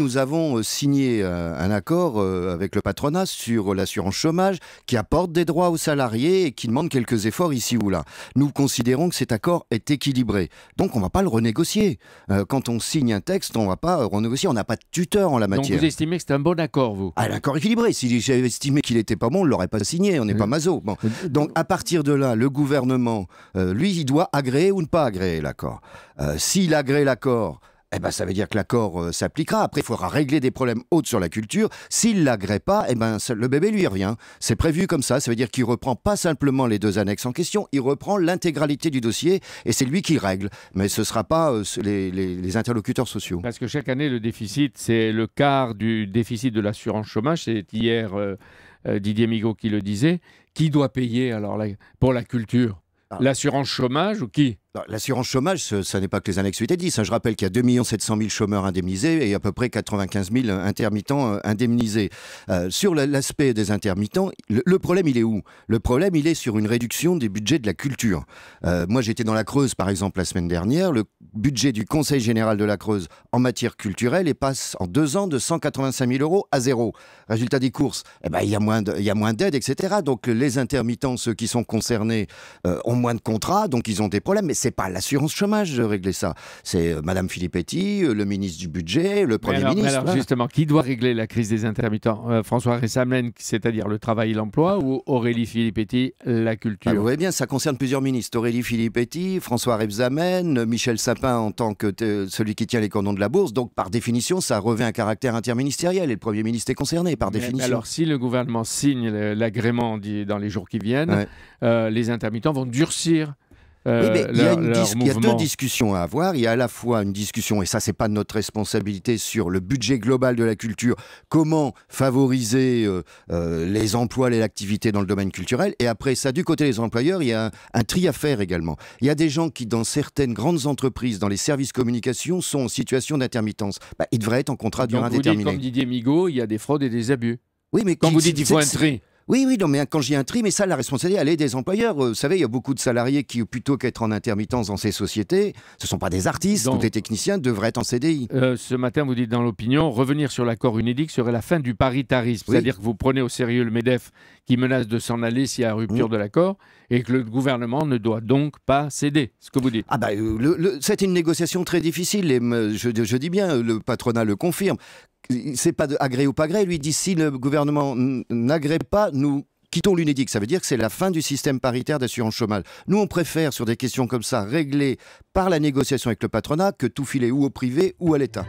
nous avons signé un accord avec le patronat sur l'assurance chômage qui apporte des droits aux salariés et qui demande quelques efforts ici ou là. Nous considérons que cet accord est équilibré. Donc on ne va pas le renégocier. Quand on signe un texte, on ne va pas renégocier. On n'a pas de tuteur en la matière. Donc vous estimez que c'est un bon accord, vous? Un accord équilibré. Si j'avais estimé qu'il n'était pas bon, on ne l'aurait pas signé. On n'est pas maso. Bon. Donc à partir de là, le gouvernement, lui, il doit agréer ou ne pas agréer l'accord. S'il agrée l'accord, eh ben, ça veut dire que l'accord s'appliquera. Après, il faudra régler des problèmes autres sur la culture. S'il ne l'agrée pas, eh ben, le bébé lui revient. C'est prévu comme ça. Ça veut dire qu'il ne reprend pas simplement les deux annexes en question, il reprend l'intégralité du dossier et c'est lui qui règle. Mais ce ne sera pas les interlocuteurs sociaux. Parce que chaque année, le déficit, c'est le quart du déficit de l'assurance chômage. C'est hier Didier Migaud qui le disait. Qui doit payer alors pour la culture? L'assurance chômage ou qui? L'assurance chômage, ça n'est pas que les annexes 8 et 10. Je rappelle qu'il y a 2 700 000 chômeurs indemnisés et à peu près 95 000 intermittents indemnisés. Sur l'aspect des intermittents, le problème, il est où? Le problème, il est sur une réduction des budgets de la culture. Moi, j'étais dans la Creuse, par exemple, la semaine dernière. Le budget du Conseil général de la Creuse en matière culturelle passe en 2 ans de 185 000 € à 0. Résultat des courses, eh ben, il y a moins d'aide, etc. Donc les intermittents, ceux qui sont concernés, ont moins de contrats, donc ils ont des problèmes. Mais c'est pas l'assurance chômage de régler ça. C'est Madame Filippetti, le ministre du budget, le Premier ministre. Alors justement, qui doit régler la crise des intermittents? François Rebsamen, c'est-à-dire le travail et l'emploi, ou Aurélie Filippetti, la culture? Vous voyez bien, ça concerne plusieurs ministres. Aurélie Filippetti, François Rebsamen, Michel Sapin en tant que celui qui tient les cordons de la bourse. Donc par définition, ça revêt un caractère interministériel et le Premier ministre est concerné par définition. Alors si le gouvernement signe l'agrément dans les jours qui viennent, les intermittents vont durcir. Oui, mais il y a deux discussions à avoir. Il y a à la fois une discussion, et ça c'est pas notre responsabilité, sur le budget global de la culture, comment favoriser les emplois et l'activité dans le domaine culturel, et après ça du côté des employeurs il y a un tri à faire également. Il y a des gens qui dans certaines grandes entreprises, dans les services communication, sont en situation d'intermittence. Bah, ils devraient être en contrat durant indéterminé. Comme Didier Migaud, il y a des fraudes et des abus. Oui, mais quand vous dites qu'il faut un tri. Oui, oui, non, mais quand j'ai un tri, mais ça, la responsabilité, elle est des employeurs. Vous savez, il y a beaucoup de salariés qui, plutôt qu'être en intermittence dans ces sociétés, ce ne sont pas des artistes ou des techniciens, devraient être en CDI. Ce matin, vous dites dans l'opinion, revenir sur l'accord Unédic serait la fin du paritarisme. Oui. C'est-à-dire que vous prenez au sérieux le MEDEF qui menace de s'en aller s'il y a rupture de l'accord et que le gouvernement ne doit donc pas céder, ce que vous dites. Ah bah, c'est une négociation très difficile et je dis bien, le patronat le confirme. C'est pas agré ou pas agré, lui dit si le gouvernement n'agrée pas, nous quittons l'Unédic. Ça veut dire que c'est la fin du système paritaire d'assurance chômage. Nous, on préfère, sur des questions comme ça, régler par la négociation avec le patronat que tout filer ou au privé ou à l'État.